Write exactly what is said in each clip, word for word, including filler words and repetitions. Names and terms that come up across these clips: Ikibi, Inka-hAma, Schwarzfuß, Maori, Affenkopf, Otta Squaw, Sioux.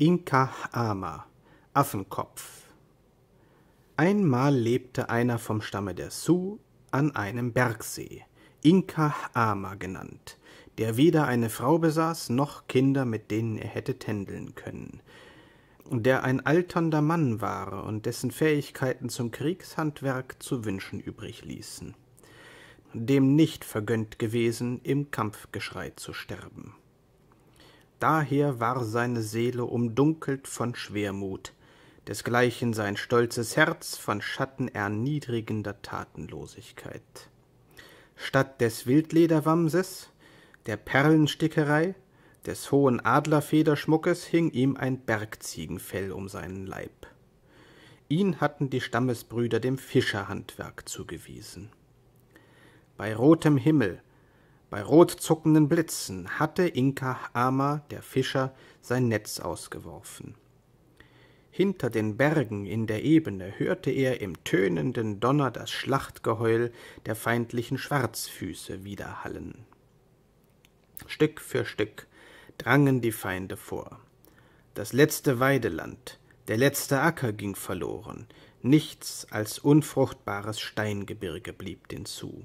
Inka-hAma, Affenkopf. Einmal lebte einer vom Stamme der Sioux an einem Bergsee, Inka-hAma genannt, der weder eine Frau besaß, noch Kinder, mit denen er hätte tändeln können, der ein alternder Mann war und dessen Fähigkeiten zum Kriegshandwerk zu wünschen übrig ließen, dem nicht vergönnt gewesen, im Kampfgeschrei zu sterben. Daher war seine Seele umdunkelt von Schwermut, desgleichen sein stolzes Herz von Schatten erniedrigender Tatenlosigkeit. Statt des Wildlederwamses, der Perlenstickerei, des hohen Adlerfederschmuckes hing ihm ein Bergziegenfell um seinen Leib. Ihn hatten die Stammesbrüder dem Fischerhandwerk zugewiesen. Bei rotem Himmel, bei rotzuckenden Blitzen hatte Inka-hAma, der Fischer, sein Netz ausgeworfen. Hinter den Bergen in der Ebene hörte er im tönenden Donner das Schlachtgeheul der feindlichen Schwarzfüße widerhallen. Stück für Stück drangen die Feinde vor. Das letzte Weideland, der letzte Acker ging verloren, nichts als unfruchtbares Steingebirge blieb den zu.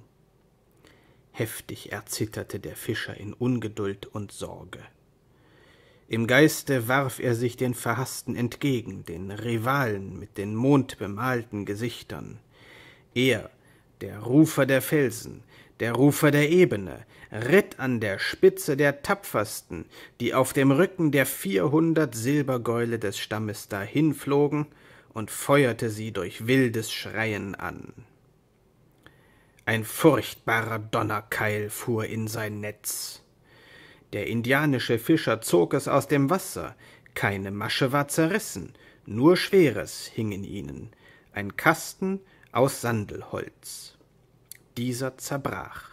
Heftig erzitterte der Fischer in Ungeduld und Sorge. Im Geiste warf er sich den Verhassten entgegen, den Rivalen mit den mondbemalten Gesichtern. Er, der Rufer der Felsen, der Rufer der Ebene, ritt an der Spitze der Tapfersten, die auf dem Rücken der vierhundert Silbergäule des Stammes dahinflogen, und feuerte sie durch wildes Schreien an. Ein furchtbarer Donnerkeil fuhr in sein Netz. Der indianische Fischer zog es aus dem Wasser, keine Masche war zerrissen, nur Schweres hing in ihnen, ein Kasten aus Sandelholz. Dieser zerbrach.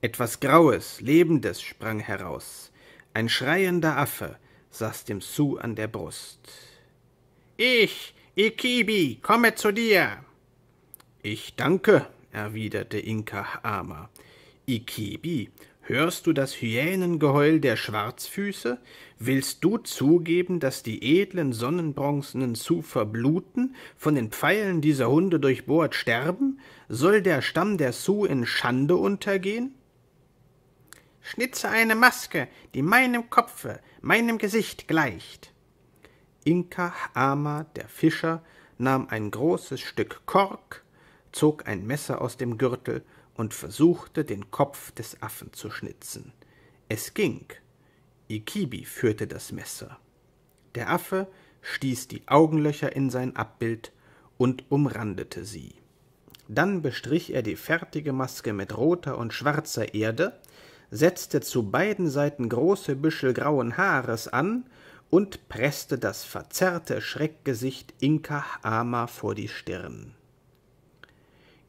Etwas Graues, Lebendes sprang heraus. Ein schreiender Affe saß dem Sioux an der Brust. »Ich, Ikibi, komme zu dir!« »Ich danke«, erwiderte Inka-hAma. »Ikibi, hörst du das Hyänengeheul der Schwarzfüße? Willst du zugeben, dass die edlen, sonnenbronzenen Sioux verbluten, von den Pfeilen dieser Hunde durchbohrt sterben? Soll der Stamm der Sioux in Schande untergehen?« »Schnitze eine Maske, die meinem Kopfe, meinem Gesicht gleicht.« Inka-hAma, der Fischer, nahm ein großes Stück Kork, zog ein Messer aus dem Gürtel und versuchte, den Kopf des Affen zu schnitzen. Es ging. Ikibi führte das Messer. Der Affe stieß die Augenlöcher in sein Abbild und umrandete sie. Dann bestrich er die fertige Maske mit roter und schwarzer Erde, setzte zu beiden Seiten große Büschel grauen Haares an und presste das verzerrte Schreckgesicht Inka-hAma vor die Stirn.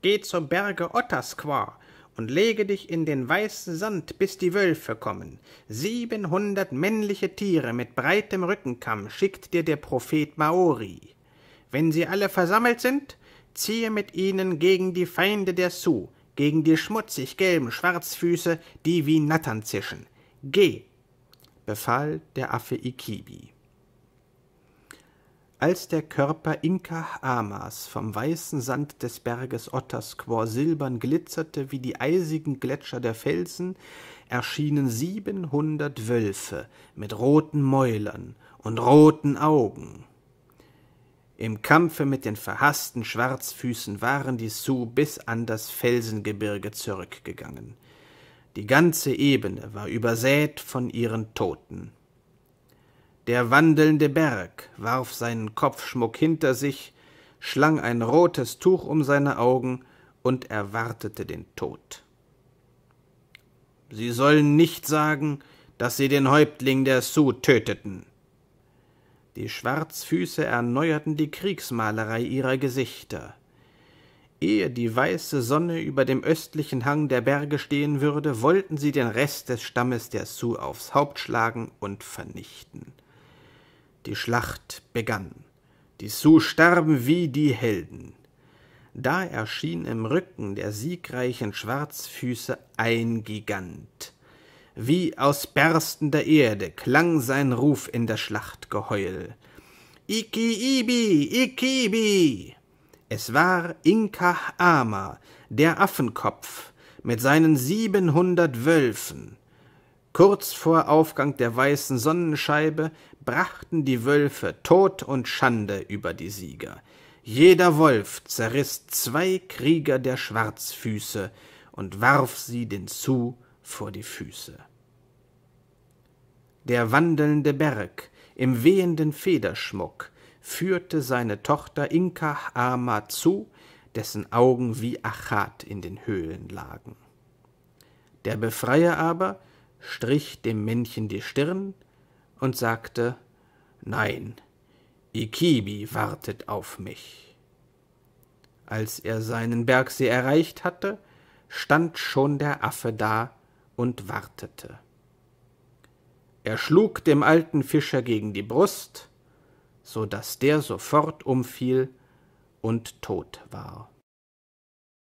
»Geh zum Berge Otta Squaw und lege dich in den weißen Sand, bis die Wölfe kommen. Siebenhundert männliche Tiere mit breitem Rückenkamm schickt dir der Prophet Maori. Wenn sie alle versammelt sind, ziehe mit ihnen gegen die Feinde der Sioux, gegen die schmutzig-gelben Schwarzfüße, die wie Nattern zischen. Geh«, befahl der Affe Ikibi. Als der Körper Inka-hAmas vom weißen Sand des Berges Otta Squaw silbern glitzerte wie die eisigen Gletscher der Felsen, erschienen siebenhundert Wölfe mit roten Mäulern und roten Augen. Im Kampfe mit den verhassten Schwarzfüßen waren die Sioux bis an das Felsengebirge zurückgegangen. Die ganze Ebene war übersät von ihren Toten. Der wandelnde Berg warf seinen Kopfschmuck hinter sich, schlang ein rotes Tuch um seine Augen und erwartete den Tod. »Sie sollen nicht sagen, dass sie den Häuptling der Sioux töteten.« Die Schwarzfüße erneuerten die Kriegsmalerei ihrer Gesichter. Ehe die weiße Sonne über dem östlichen Hang der Berge stehen würde, wollten sie den Rest des Stammes der Sioux aufs Haupt schlagen und vernichten. Die Schlacht begann. Die Sioux starben wie die Helden. Da erschien im Rücken der siegreichen Schwarzfüße ein Gigant. Wie aus berstender Erde klang sein Ruf in der Schlachtgeheul. »Ikibi, Ikibi!« Es war Inka-hAma, der Affenkopf, mit seinen siebenhundert Wölfen. Kurz vor Aufgang der weißen Sonnenscheibe brachten die Wölfe Tod und Schande über die Sieger. Jeder Wolf zerriss zwei Krieger der Schwarzfüße und warf sie den Sioux vor die Füße. Der wandelnde Berg im wehenden Federschmuck führte seine Tochter Inka-hAma zu, dessen Augen wie Achat in den Höhlen lagen. Der Befreier aber strich dem Männchen die Stirn und sagte: »Nein, Ikibi wartet auf mich.« Als er seinen Bergsee erreicht hatte, stand schon der Affe da und wartete. Er schlug dem alten Fischer gegen die Brust, so daß der sofort umfiel und tot war.